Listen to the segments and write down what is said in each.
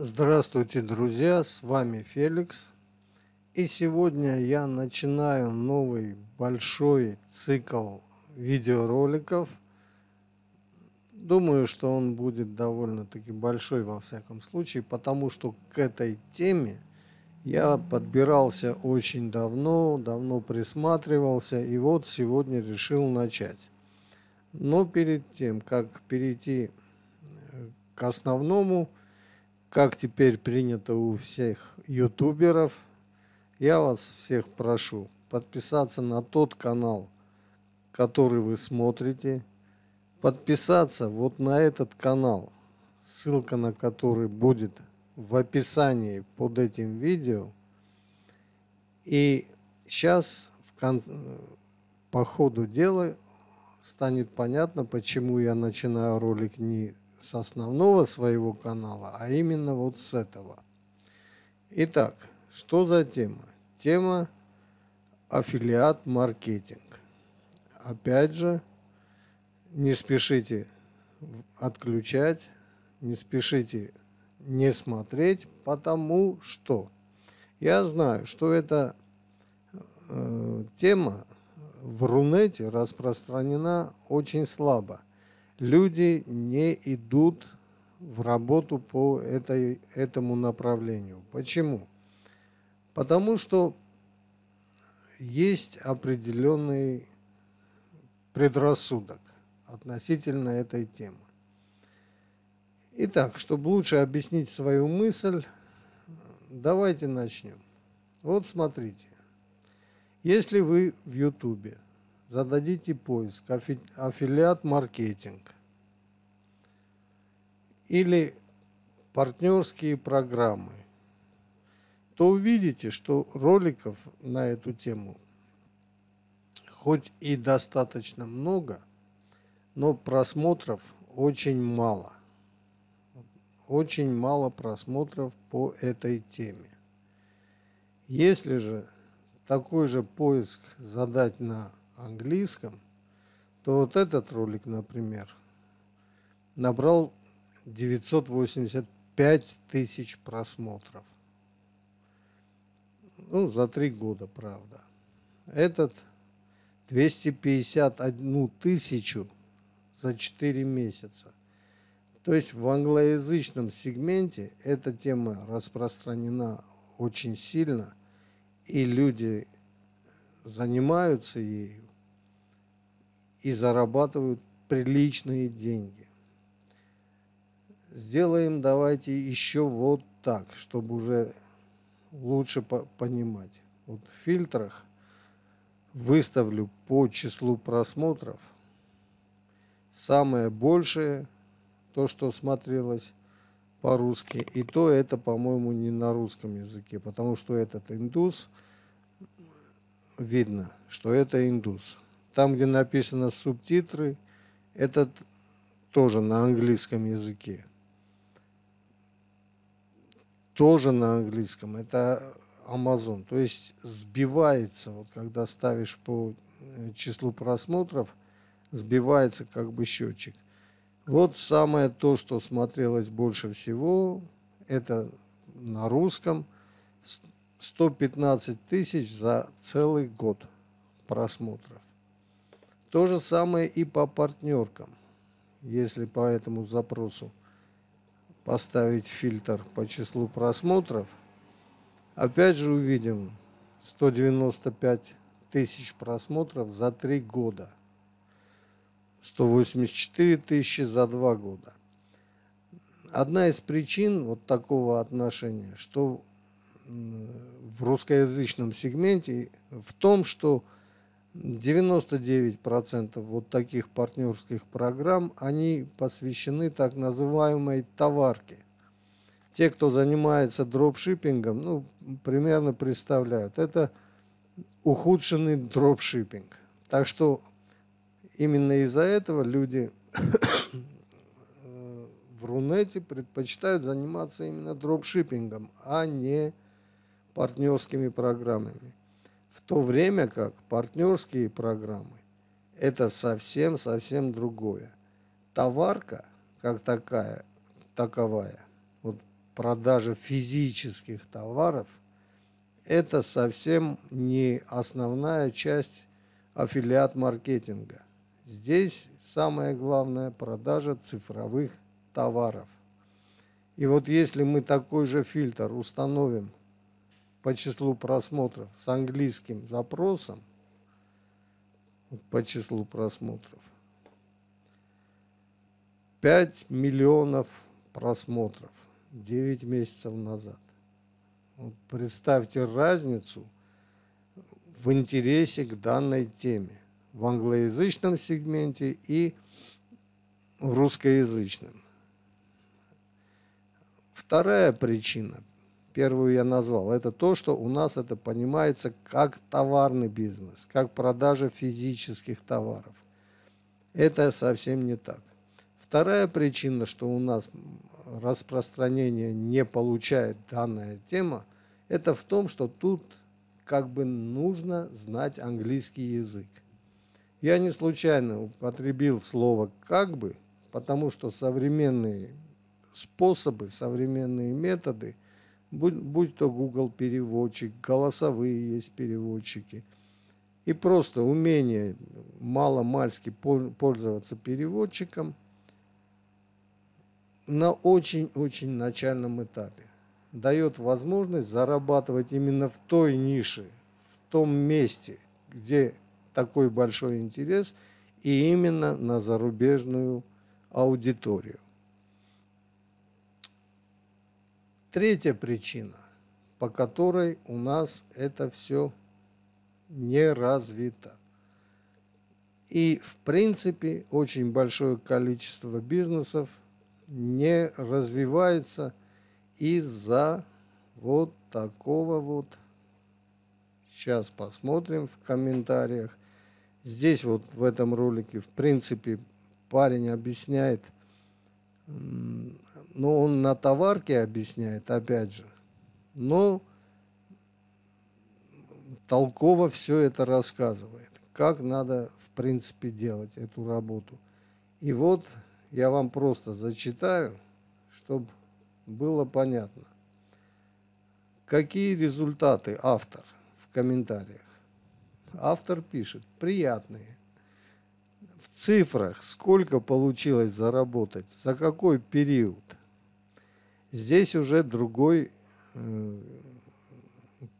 Здравствуйте, друзья! С вами Феликс. И сегодня я начинаю новый большой цикл видеороликов. Думаю, что он будет довольно-таки большой во всяком случае, потому что к этой теме я подбирался очень давно присматривался, и вот сегодня решил начать. Но перед тем, как перейти к основному, как теперь принято у всех ютуберов, я вас всех прошу подписаться на тот канал, который вы смотрите, подписаться вот на этот канал, ссылка на который будет в описании под этим видео. И сейчас по ходу дела станет понятно, почему я начинаю ролик не с основного своего канала, а именно вот с этого. Итак, что за тема? Тема аффилиат-маркетинг. Опять же, не спешите отключать, не спешите не смотреть, потому что я знаю, что эта тема в Рунете распространена очень слабо. Люди не идут в работу по этому направлению. Почему? Потому что есть определенный предрассудок относительно этой темы. Итак, чтобы лучше объяснить свою мысль, давайте начнем. Вот смотрите. Если вы в YouTube зададите поиск «Аффилиат-маркетинг» или «Партнерские программы», то увидите, что роликов на эту тему хоть и достаточно много, но просмотров очень мало. Очень мало просмотров по этой теме. Если же такой же поиск задать на английском, то вот этот ролик, например, набрал 985 тысяч просмотров. Ну, за 3 года, правда. Этот 251 тысячу за 4 месяца. То есть в англоязычном сегменте эта тема распространена очень сильно, и люди занимаются ею и зарабатывают приличные деньги. Сделаем давайте еще вот так, чтобы уже лучше понимать. Вот в фильтрах выставлю по числу просмотров самое большее, то, что смотрелось по-русски. И то это, по-моему, не на русском языке, потому что этот индус, видно, что это индус. Там, где написано субтитры, это тоже на английском языке. Тоже на английском. Это Amazon. То есть сбивается, вот когда ставишь по числу просмотров, сбивается как бы счетчик. Вот самое то, что смотрелось больше всего, это на русском. 115 тысяч за целый год просмотров. То же самое и по партнеркам. Если по этому запросу поставить фильтр по числу просмотров, опять же увидим 195 тысяч просмотров за 3 года. 184 тысячи за 2 года. Одна из причин вот такого отношения, что в русскоязычном сегменте, в том, что 99% вот таких партнерских программ, они посвящены так называемой товарке. Те, кто занимается дропшиппингом, ну, примерно представляют, это ухудшенный дропшиппинг. Так что именно из-за этого люди в Рунете предпочитают заниматься именно дропшиппингом, а не партнерскими программами. В то время как партнерские программы – это совсем-совсем другое. Товарка, как таковая, вот продажа физических товаров – это совсем не основная часть аффилиат-маркетинга. Здесь самое главное – продажа цифровых товаров. И вот если мы такой же фильтр установим по числу просмотров с английским запросом, по числу просмотров, 5 миллионов просмотров 9 месяцев назад. Вот представьте разницу в интересе к данной теме в англоязычном сегменте и в русскоязычном. Вторая причина, первую я назвал, это то, что у нас это понимается как товарный бизнес, как продажа физических товаров. Это совсем не так. Вторая причина, что у нас распространение не получает данная тема, это в том, что тут как бы нужно знать английский язык. Я не случайно употребил слово «как бы», потому что современные способы, современные методы, будь то Google переводчик, голосовые есть переводчики, и просто умение мало-мальски пользоваться переводчиком на очень-очень начальном этапе дает возможность зарабатывать именно в той нише, в том месте, где такой большой интерес, и именно на зарубежную аудиторию. Третья причина, по которой у нас это все не развито. И, в принципе, очень большое количество бизнесов не развивается из-за вот такого вот. Сейчас посмотрим в комментариях. Здесь вот в этом ролике, в принципе, парень объясняет, но он на товарке объясняет, опять же. Но толково все это рассказывает, как надо, в принципе, делать эту работу. И вот я вам просто зачитаю, чтобы было понятно, какие результаты автор в комментариях. Автор пишет: приятные. В цифрах сколько получилось заработать, за какой период. Здесь уже другой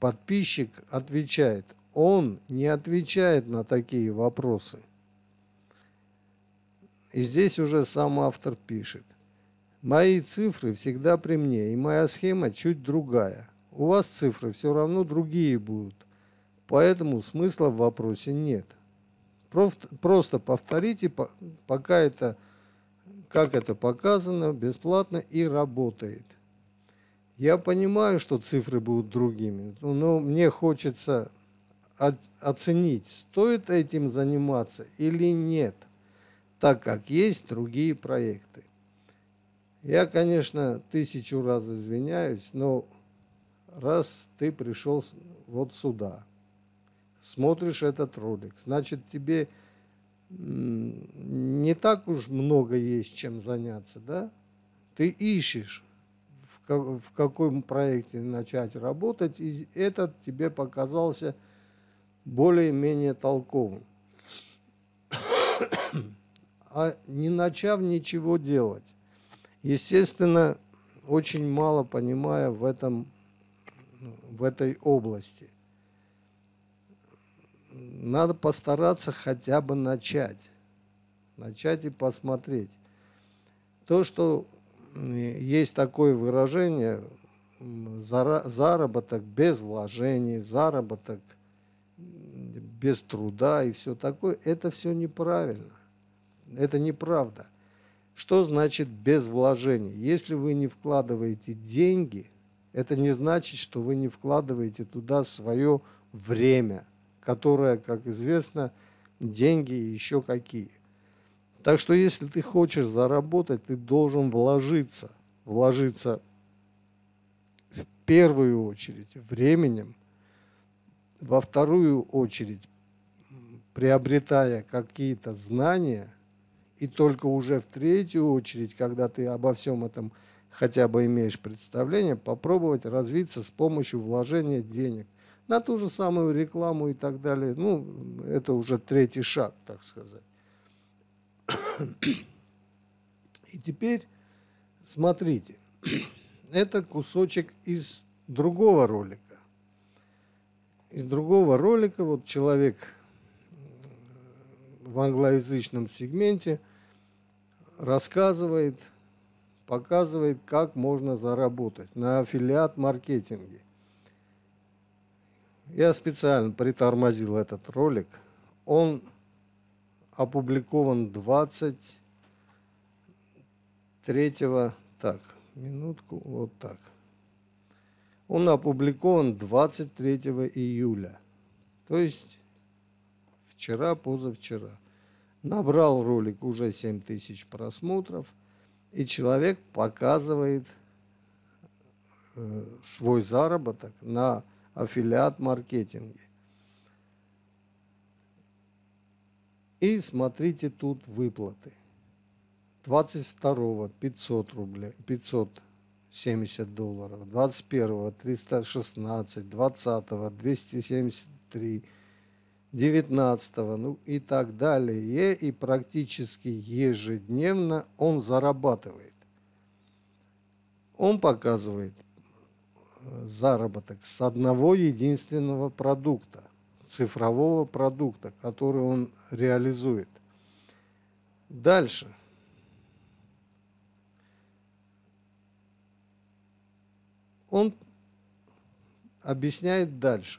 подписчик отвечает. Он не отвечает на такие вопросы. И здесь уже сам автор пишет: мои цифры всегда при мне, и моя схема чуть другая. У вас цифры все равно другие будут, поэтому смысла в вопросе нет. Просто повторите, пока это, как это показано, бесплатно и работает. Я понимаю, что цифры будут другими, но мне хочется оценить, стоит этим заниматься или нет, так как есть другие проекты. Я, конечно, 1000 раз извиняюсь, но раз ты пришел вот сюда, смотришь этот ролик, значит, тебе не так уж много есть чем заняться, да? Ты ищешь, в каком проекте начать работать, и этот тебе показался более-менее толковым. А не начав ничего делать, естественно, очень мало понимая в этой области. Надо постараться хотя бы начать и посмотреть. То, что есть такое выражение, заработок без вложений, заработок без труда и все такое, это все неправильно. Это неправда. Что значит без вложений? Если вы не вкладываете деньги, это не значит, что вы не вкладываете туда свое время, которое, как известно, деньги и еще какие. Так что если ты хочешь заработать, ты должен вложиться. Вложиться в первую очередь временем, во вторую очередь приобретая какие-то знания, и только уже в третью очередь, когда ты обо всем этом хотя бы имеешь представление, попробовать развиться с помощью вложения денег на ту же самую рекламу и так далее. Ну, это уже третий шаг, так сказать. И теперь смотрите, это кусочек из другого ролика. Из другого ролика вот человек в англоязычном сегменте рассказывает, показывает, как можно заработать на аффилиат-маркетинге. Я специально притормозил этот ролик. Он опубликован 23-го, так, минутку, вот так. Он опубликован 23 июля, то есть вчера, позавчера. Набрал ролик уже 7000 просмотров, и человек показывает свой заработок на аффилиат-маркетинге. И смотрите тут выплаты. 22-го 500 рублей, $570, 21-го 316, 20-го 273, 19-го, ну и так далее. И практически ежедневно он зарабатывает. Он показывает заработок с одного единственного продукта, цифрового продукта, который он реализует. Дальше. Он объясняет дальше.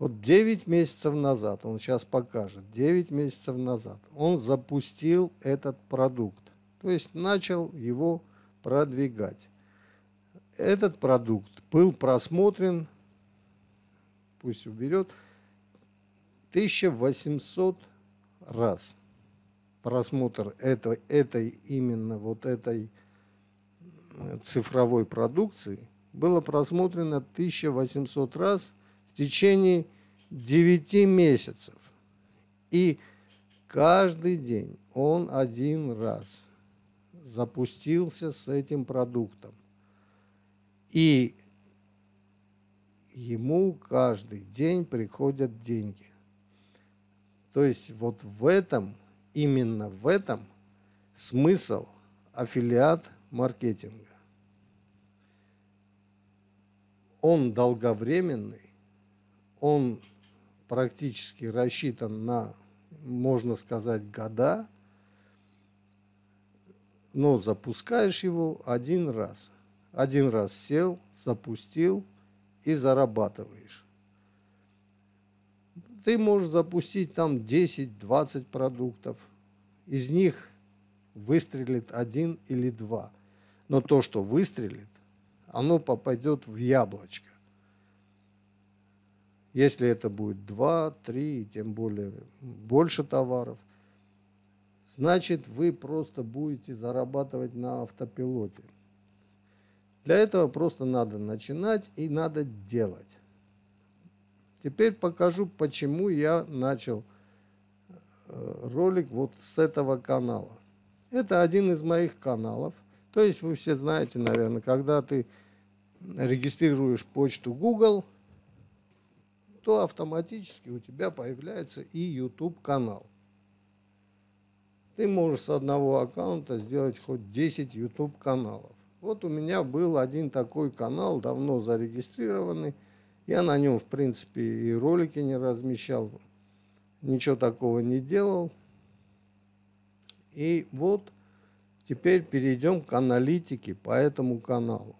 Вот 9 месяцев назад, он сейчас покажет, 9 месяцев назад он запустил этот продукт, то есть начал его продвигать. Этот продукт был просмотрен, пусть уберет, 1800 раз. Просмотр этой именно вот этой цифровой продукции было просмотрено 1800 раз в течение 9 месяцев. И каждый день он один раз запустился с этим продуктом. И ему каждый день приходят деньги. То есть вот в этом, именно в этом смысл аффилиат-маркетинга. Он долговременный, он практически рассчитан на, можно сказать, года, но запускаешь его один раз. Один раз сел, запустил и зарабатываешь. Ты можешь запустить там 10-20 продуктов, из них выстрелит один или два, но то, что выстрелит, оно попадет в яблочко. Если это будет 2, 3, тем более больше товаров, значит, вы просто будете зарабатывать на автопилоте. Для этого просто надо начинать и надо делать. Теперь покажу, почему я начал ролик вот с этого канала. Это один из моих каналов. То есть вы все знаете, наверное, когда ты регистрируешь почту Google, то автоматически у тебя появляется и YouTube-канал. Ты можешь с одного аккаунта сделать хоть 10 YouTube-каналов. Вот у меня был один такой канал, давно зарегистрированный. Я на нем, в принципе, и ролики не размещал, ничего такого не делал. И вот теперь перейдем к аналитике по этому каналу.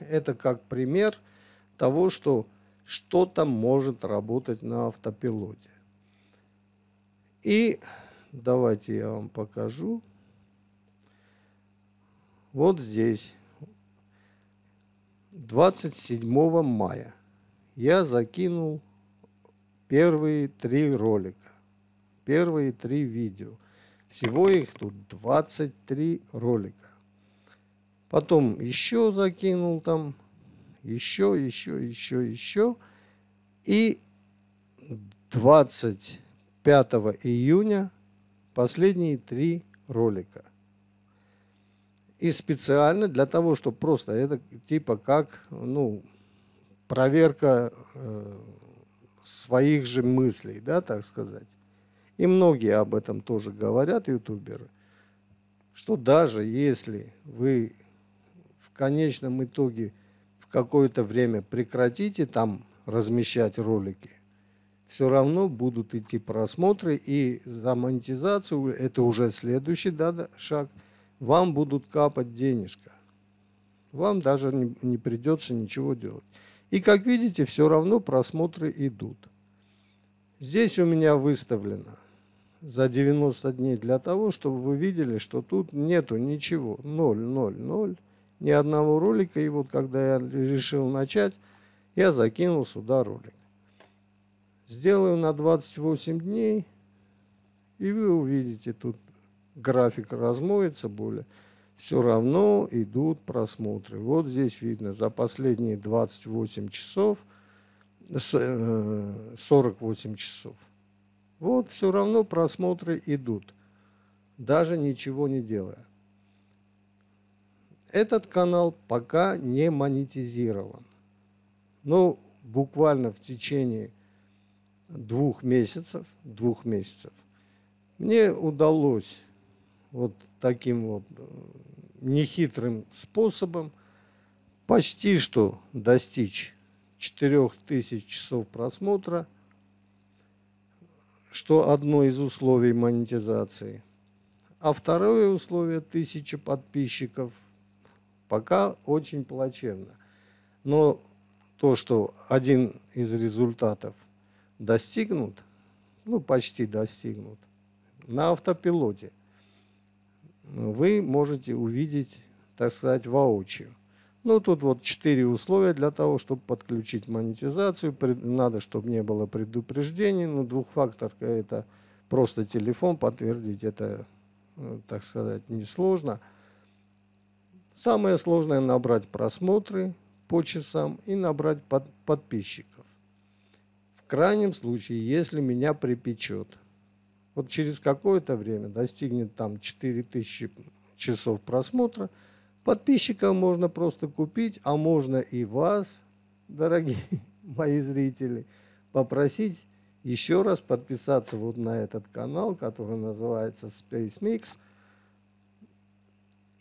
Это как пример того, что что-то может работать на автопилоте. И давайте я вам покажу. Вот здесь 27 мая я закинул первые 3 ролика, первые 3 видео. Всего их тут 23 ролика. Потом еще закинул там, еще. И 25 июня последние 3 ролика. И специально для того, чтобы просто это типа как, ну, проверка своих же мыслей, да, так сказать. И многие об этом тоже говорят, ютуберы, что даже если вы в конечном итоге в какое-то время прекратите там размещать ролики, все равно будут идти просмотры, и за монетизацию, это уже следующий, да, шаг, вам будут капать денежка. Вам даже не придется ничего делать. И, как видите, все равно просмотры идут. Здесь у меня выставлено за 90 дней для того, чтобы вы видели, что тут нету ничего. 0, 0, 0. Ни одного ролика. И вот когда я решил начать, я закинул сюда ролик. Сделаю на 28 дней, и вы увидите, тут график размоется более. Все равно идут просмотры. Вот здесь видно, за последние 28 часов, 48 часов. Вот все равно просмотры идут, даже ничего не делая. Этот канал пока не монетизирован. Но буквально в течение 2 месяцев мне удалось вот таким вот нехитрым способом почти что достичь 4000 часов просмотра, что одно из условий монетизации. А второе условие — 1000 подписчиков. Пока очень плачевно. Но то, что один из результатов достигнут, ну почти достигнут, на автопилоте, вы можете увидеть, так сказать, воочию. Ну, тут вот 4 условия для того, чтобы подключить монетизацию. Надо, чтобы не было предупреждений. Ну, двухфакторка – это просто телефон, подтвердить это, так сказать, несложно. Самое сложное – набрать просмотры по часам и набрать подписчиков. В крайнем случае, если меня припечет, вот через какое-то время достигнет там 4000 часов просмотра, подписчиков можно просто купить, а можно и вас, дорогие мои зрители, попросить еще раз подписаться вот на этот канал, который называется Space Mix,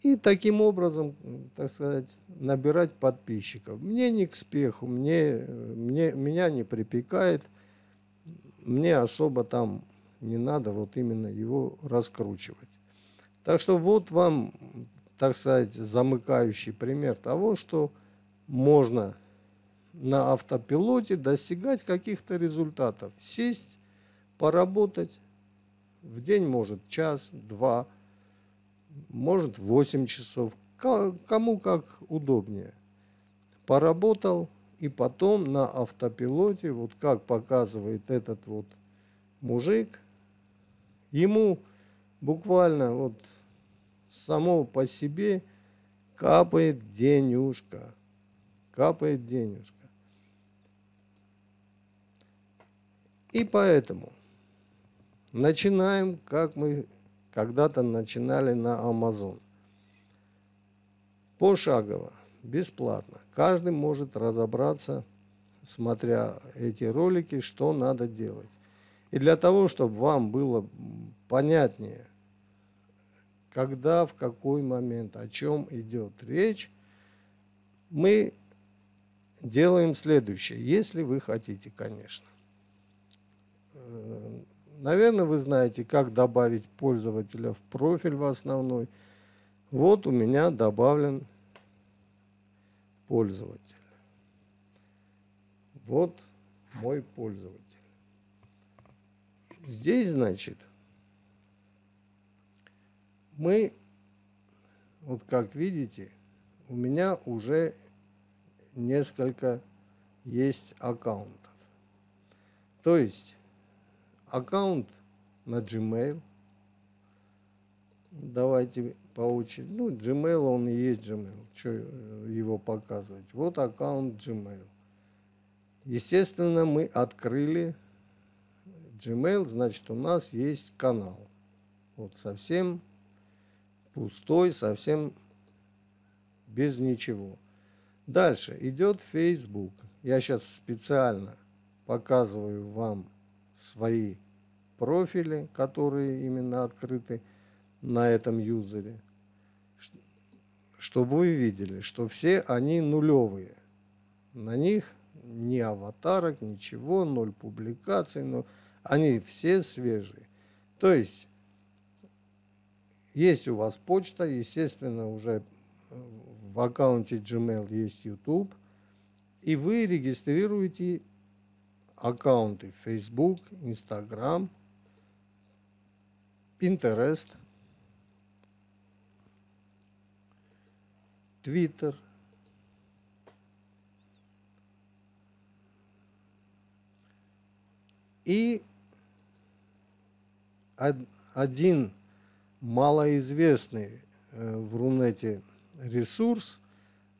и таким образом, так сказать, набирать подписчиков. Мне не к спеху, меня не припекает, мне особо там не надо вот именно его раскручивать. Так что вот вам, так сказать, замыкающий пример того, что можно на автопилоте достигать каких-то результатов. Сесть, поработать. В день может час, два, может 8 часов. Кому как удобнее. Поработал, и потом на автопилоте, вот как показывает этот вот мужик, ему буквально вот само по себе капает денежка. Капает денежка. И поэтому начинаем, как мы когда-то начинали на Amazon. Пошагово, бесплатно. Каждый может разобраться, смотря эти ролики, что надо делать. И для того, чтобы вам было понятнее, когда, в какой момент, о чем идет речь, мы делаем следующее, если вы хотите, конечно. Наверное, вы знаете, как добавить пользователя в профиль в основной. Вот у меня добавлен пользователь. Вот мой пользователь. Здесь, значит, мы, вот как видите, у меня уже несколько есть аккаунтов. То есть аккаунт на Gmail. Давайте по очереди. Ну, Gmail, он и есть Gmail. Что его показывать? Вот аккаунт Gmail. Естественно, мы открыли Gmail, значит, у нас есть канал. Вот совсем пустой, совсем без ничего. Дальше идет Facebook. Я сейчас специально показываю вам свои профили, которые именно открыты на этом юзере, чтобы вы видели, что все они нулевые. На них ни аватарок, ничего, ноль публикаций, но они все свежие. То есть есть у вас почта, естественно, уже в аккаунте Gmail есть YouTube, и вы регистрируете аккаунты Facebook, Instagram, Pinterest, Twitter, и один малоизвестный в Рунете ресурс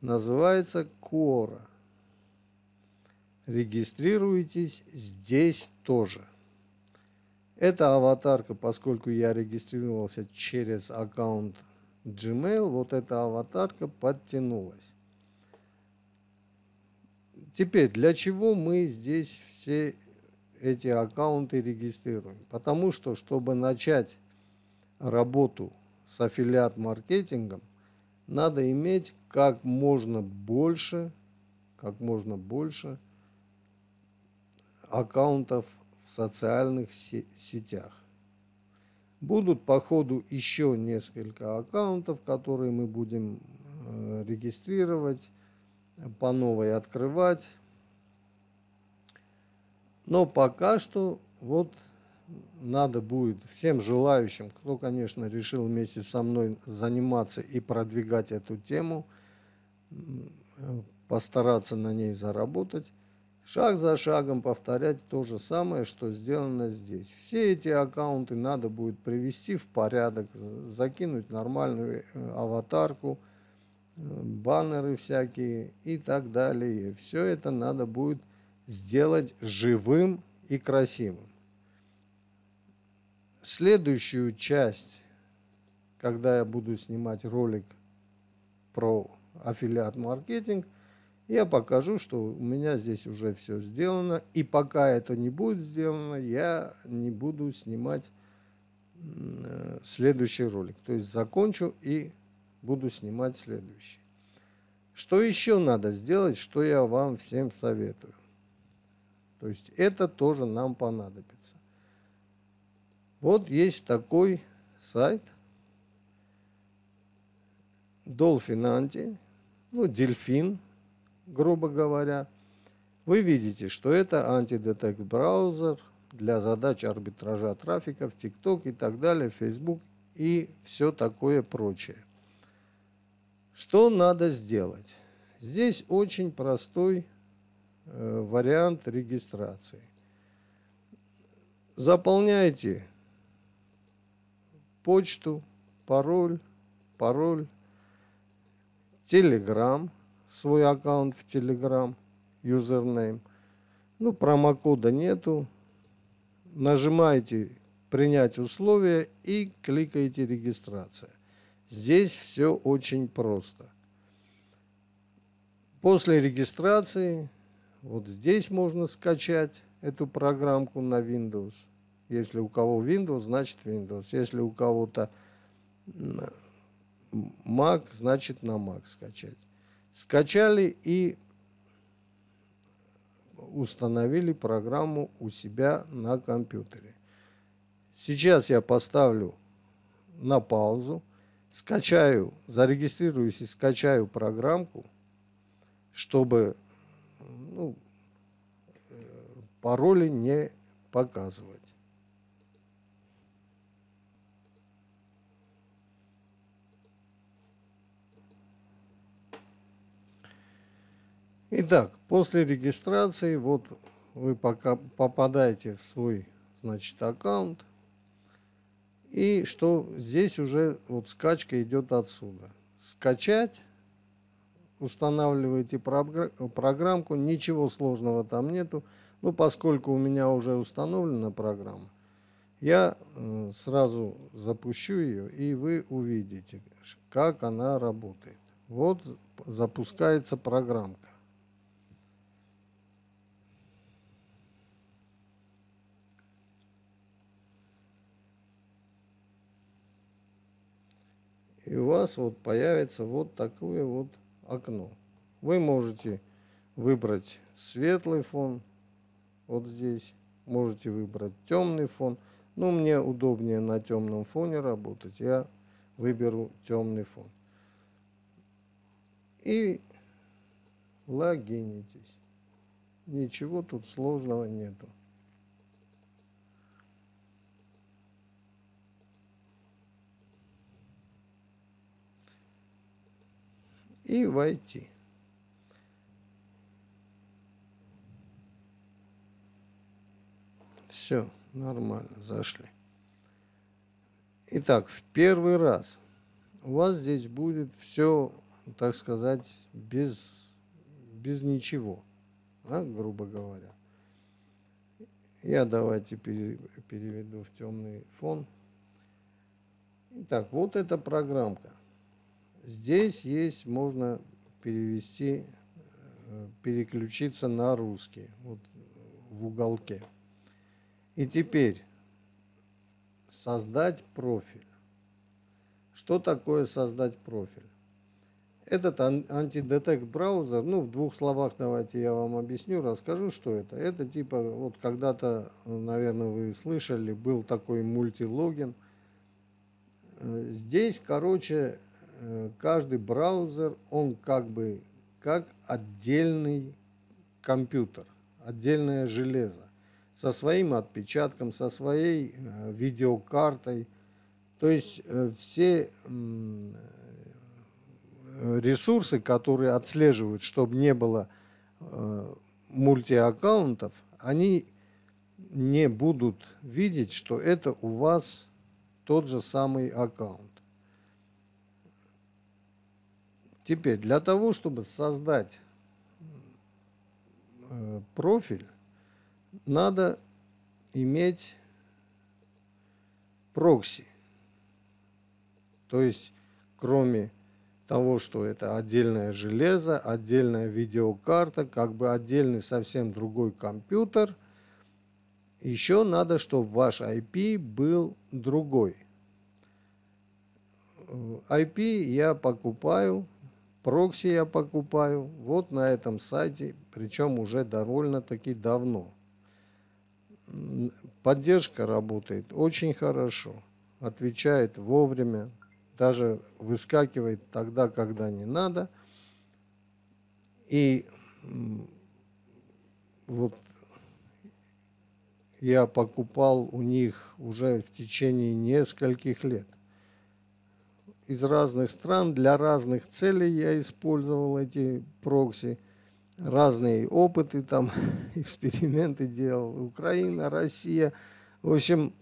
называется Quora. Регистрируйтесь здесь тоже. Это аватарка, поскольку я регистрировался через аккаунт Gmail, вот эта аватарка подтянулась. Теперь, для чего мы здесь все эти аккаунты регистрируем? Потому что, чтобы начать работу с аффилиат-маркетингом, надо иметь как можно больше аккаунтов в социальных сетях. Будут по ходу еще несколько аккаунтов, которые мы будем регистрировать, по новой открывать. Но пока что вот надо будет всем желающим, кто, конечно, решил вместе со мной заниматься и продвигать эту тему, постараться на ней заработать, шаг за шагом повторять то же самое, что сделано здесь. Все эти аккаунты надо будет привести в порядок, закинуть нормальную аватарку, баннеры всякие и так далее. Все это надо будет сделать живым и красивым. Следующую часть, когда я буду снимать ролик про аффилиат-маркетинг, я покажу, что у меня здесь уже все сделано. И пока это не будет сделано, я не буду снимать следующий ролик. То есть закончу и буду снимать следующий. Что еще надо сделать, что я вам всем советую? То есть это тоже нам понадобится. Вот есть такой сайт Dolphin Anti, ну, дельфин, грубо говоря. Вы видите, что это Антидетект Браузер для задач арбитража трафика в TikTok и так далее, Facebook и все такое прочее. Что надо сделать? Здесь очень простой вариант регистрации. Заполняйте почту, пароль, Telegram, свой аккаунт в Telegram, юзернейм. Ну, промокода нету. Нажимаете «Принять условия» и кликаете «Регистрация». Здесь все очень просто. После регистрации вот здесь можно скачать эту программку на Windows. Если у кого Windows, значит Windows. Если у кого-то Mac, значит на Mac скачать. Скачали и установили программу у себя на компьютере. Сейчас я поставлю на паузу, скачаю, зарегистрируюсь и скачаю программку, чтобы, ну, пароли не показывать. Итак, после регистрации вот вы пока попадаете в свой, значит, аккаунт. И что здесь уже вот скачка идет отсюда. Скачать, устанавливаете программку, ничего сложного там нету. Ну, поскольку у меня уже установлена программа, я сразу запущу ее, и вы увидите, как она работает. Вот запускается программка. И у вас вот появится вот такое вот окно. Вы можете выбрать светлый фон. Вот здесь. Можете выбрать темный фон. Но мне удобнее на темном фоне работать. Я выберу темный фон. И логинитесь. Ничего тут сложного нету. И войти. Все, нормально, зашли. Итак, в первый раз у вас здесь будет все, так сказать, без ничего, да, грубо говоря. Я давайте переведу в темный фон. Итак, вот эта программка. Здесь есть, можно перевести, переключиться на русский, вот в уголке. И теперь создать профиль. Что такое создать профиль? Этот антидетект браузер, ну в двух словах давайте я вам объясню, расскажу, что это. Это типа, вот когда-то, наверное, вы слышали, был такой мультилогин. Здесь, короче, каждый браузер, он как бы как отдельный компьютер, отдельное железо со своим отпечатком, со своей видеокартой. То есть все ресурсы, которые отслеживают, чтобы не было мультиаккаунтов, они не будут видеть, что это у вас тот же самый аккаунт. Теперь, для того, чтобы создать профиль, надо иметь прокси. То есть, кроме того, что это отдельное железо, отдельная видеокарта, как бы отдельный совсем другой компьютер, еще надо, чтобы ваш IP был другой. IP я покупаю. Прокси я покупаю вот на этом сайте, причем уже довольно-таки давно. Поддержка работает очень хорошо, отвечает вовремя, даже выскакивает тогда, когда не надо. И вот я покупал у них уже в течение нескольких лет. Из разных стран, для разных целей я использовал эти прокси. Разные опыты там, эксперименты делал. Украина, Россия. В общем,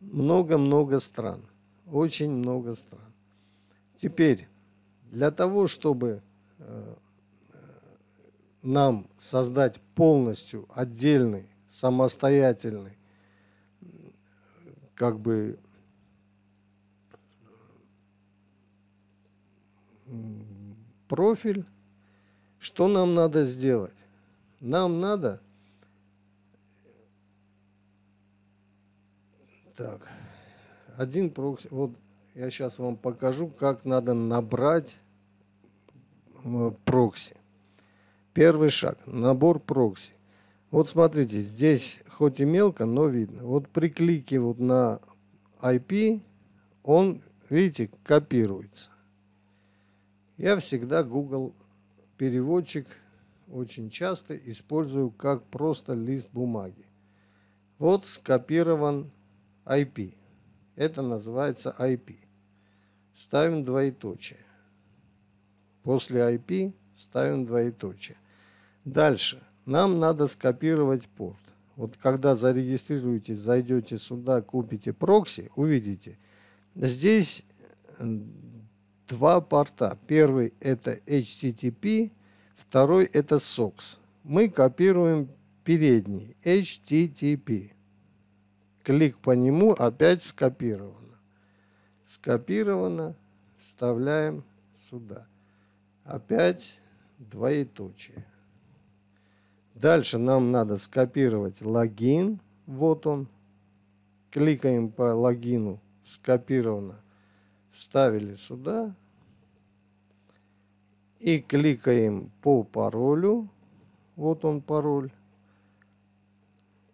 много-много стран. Очень много стран. Теперь, для того, чтобы нам создать полностью отдельный, самостоятельный, как бы, профиль, что нам надо сделать? Нам надо, так, один прокси, вот я сейчас вам покажу, как надо набрать прокси. Первый шаг, набор прокси. Вот смотрите, здесь хоть и мелко, но видно. Вот при клике вот на IP он, видите, копируется. Я всегда Google переводчик очень часто использую как просто лист бумаги. Вот скопирован IP. Это называется IP. Ставим двоеточие. После IP ставим двоеточие. Дальше. Нам надо скопировать порт. Вот когда зарегистрируетесь, зайдете сюда, купите прокси, увидите. Здесь два порта. Первый это HTTP, второй это SOX. Мы копируем передний HTTP. Клик по нему, опять скопировано. Скопировано, вставляем сюда. Опять двоеточие. Дальше нам надо скопировать логин. Вот он. Кликаем по логину. Скопировано. Вставили сюда. И кликаем по паролю. Вот он пароль.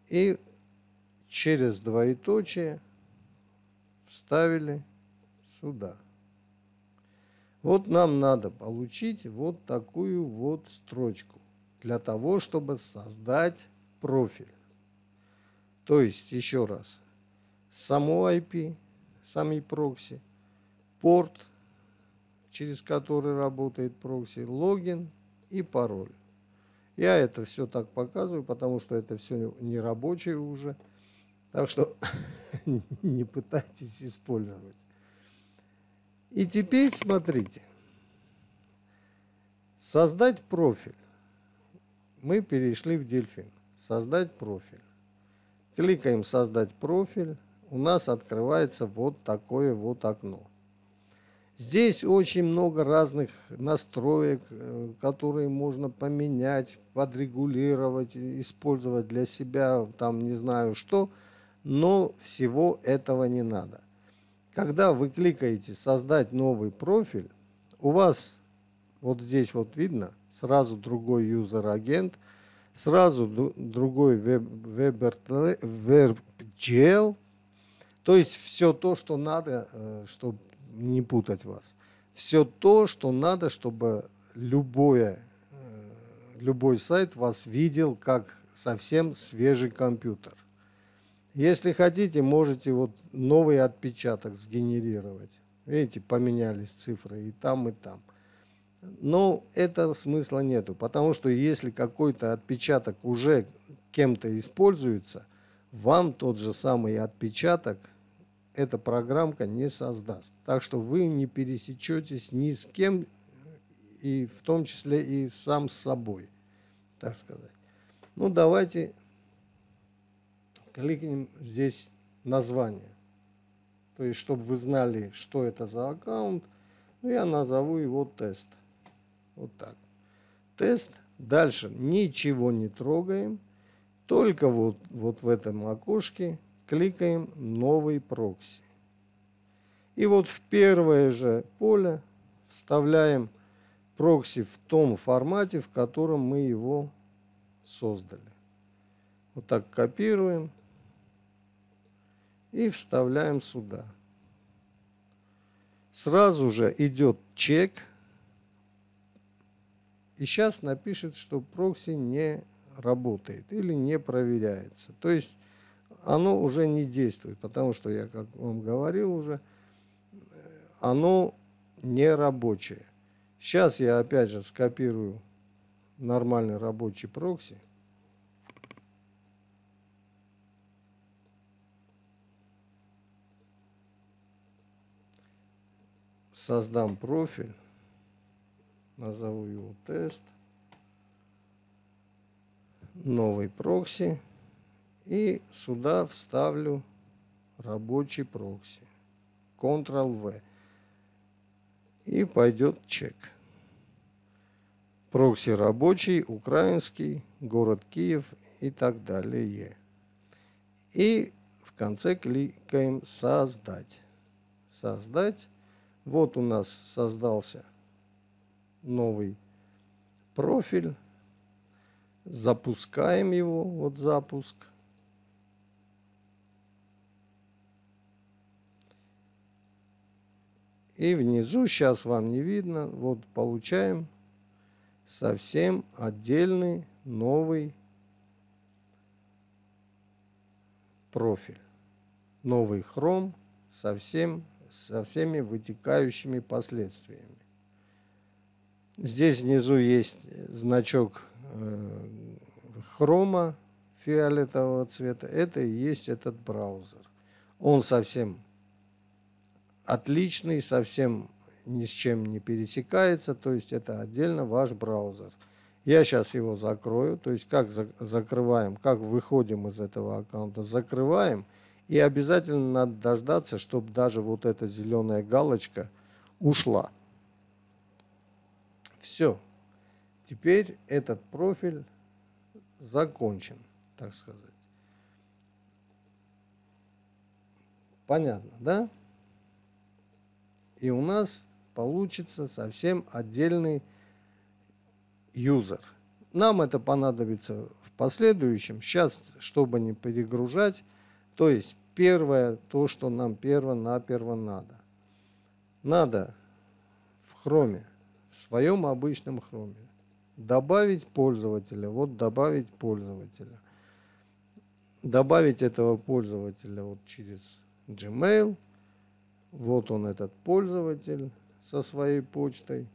И через двоеточие вставили сюда. Вот нам надо получить вот такую вот строчку для того, чтобы создать профиль. То есть, еще раз, само IP, сами прокси, порт, через который работает прокси, логин и пароль. Я это все так показываю, потому что это все не рабочее уже. Так что не пытайтесь использовать. И теперь смотрите. Создать профиль. Мы перешли в Дельфин. Создать профиль. Кликаем создать профиль. У нас открывается вот такое вот окно. Здесь очень много разных настроек, которые можно поменять, подрегулировать, использовать для себя, там не знаю что, но всего этого не надо. Когда вы кликаете «Создать новый профиль», у вас вот здесь вот видно сразу другой юзер-агент, сразу другой WebGL, то есть все то, что надо, чтобы не путать вас. Все то, что надо, чтобы любой сайт вас видел как совсем свежий компьютер. Если хотите, можете вот новый отпечаток сгенерировать. Видите, поменялись цифры и там, и там. Но этого смысла нету, потому что если какой-то отпечаток уже кем-то используется, вам тот же самый отпечаток эта программка не создаст. Так что вы не пересечетесь ни с кем, и в том числе и сам с собой, так сказать. Ну, давайте кликнем здесь название. То есть, чтобы вы знали, что это за аккаунт. Ну, я назову его тест. Вот так. Тест. Дальше ничего не трогаем. Только вот в этом окошке кликаем «Новый прокси». И вот в первое же поле вставляем прокси в том формате, в котором мы его создали. Вот так копируем и вставляем сюда. Сразу же идет чек. И сейчас напишет, что прокси не работает или не проверяется. То есть оно уже не действует, потому что, я как вам говорил уже, оно не рабочее. Сейчас я опять же скопирую нормальный рабочий прокси. Создам профиль. Назову его тест. Новый прокси. И сюда вставлю рабочий прокси. Ctrl-V. И пойдет чек. Прокси рабочий, украинский, город Киев и так далее. И в конце кликаем «Создать». Создать. Вот у нас создался новый профиль. Запускаем его. Вот запуск. И внизу, сейчас вам не видно, вот получаем совсем отдельный новый профиль. Новый хром со всеми вытекающими последствиями. Здесь внизу есть значок хрома фиолетового цвета. Это и есть этот браузер. Он совсем отличный, совсем ни с чем не пересекается, то есть это отдельно ваш браузер. Я сейчас его закрою, то есть как закрываем, как выходим из этого аккаунта, закрываем, и обязательно надо дождаться, чтобы даже вот эта зеленая галочка ушла. Все. Теперь этот профиль закончен, так сказать. Понятно, да? И у нас получится совсем отдельный юзер. Нам это понадобится в последующем. Сейчас, чтобы не перегружать, то есть первое, то, что нам перво-наперво надо. Надо в хроме, в своем обычном хроме, добавить пользователя. Вот добавить пользователя. Добавить этого пользователя вот через Gmail. Вот он, этот пользователь со своей почтой.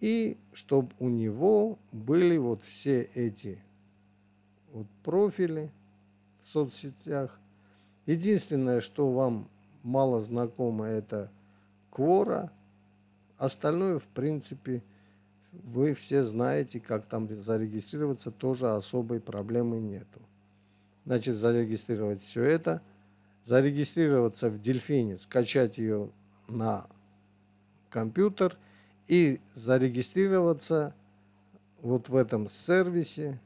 И чтобы у него были вот все эти вот профили в соцсетях. Единственное, что вам мало знакомо, это Quora. Остальное, в принципе, вы все знаете, как там зарегистрироваться, тоже особой проблемы нету. Значит, зарегистрировать все это. Зарегистрироваться в Дельфине, скачать ее на компьютер и зарегистрироваться вот в этом сервисе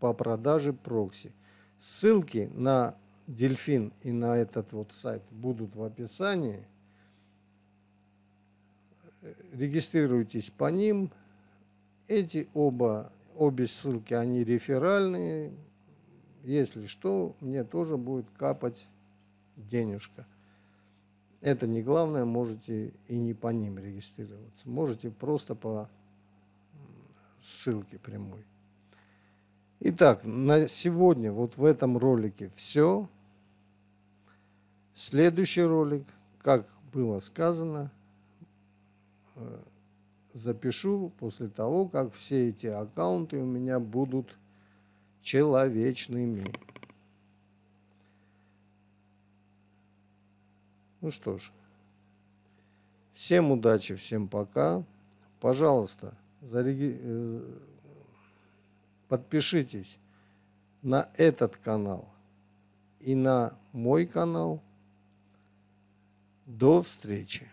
по продаже прокси. Ссылки на Дельфин и на этот вот сайт будут в описании. Регистрируйтесь по ним. Эти обе ссылки, они реферальные. Если что, мне тоже будет капать денежка. Это не главное, можете и не по ним регистрироваться. Можете просто по ссылке прямой. Итак, на сегодня вот в этом ролике все. Следующий ролик, как было сказано, запишу после того, как все эти аккаунты у меня будут человечными. Ну что ж, всем удачи, всем пока. Пожалуйста, подпишитесь на этот канал и на мой канал. До встречи!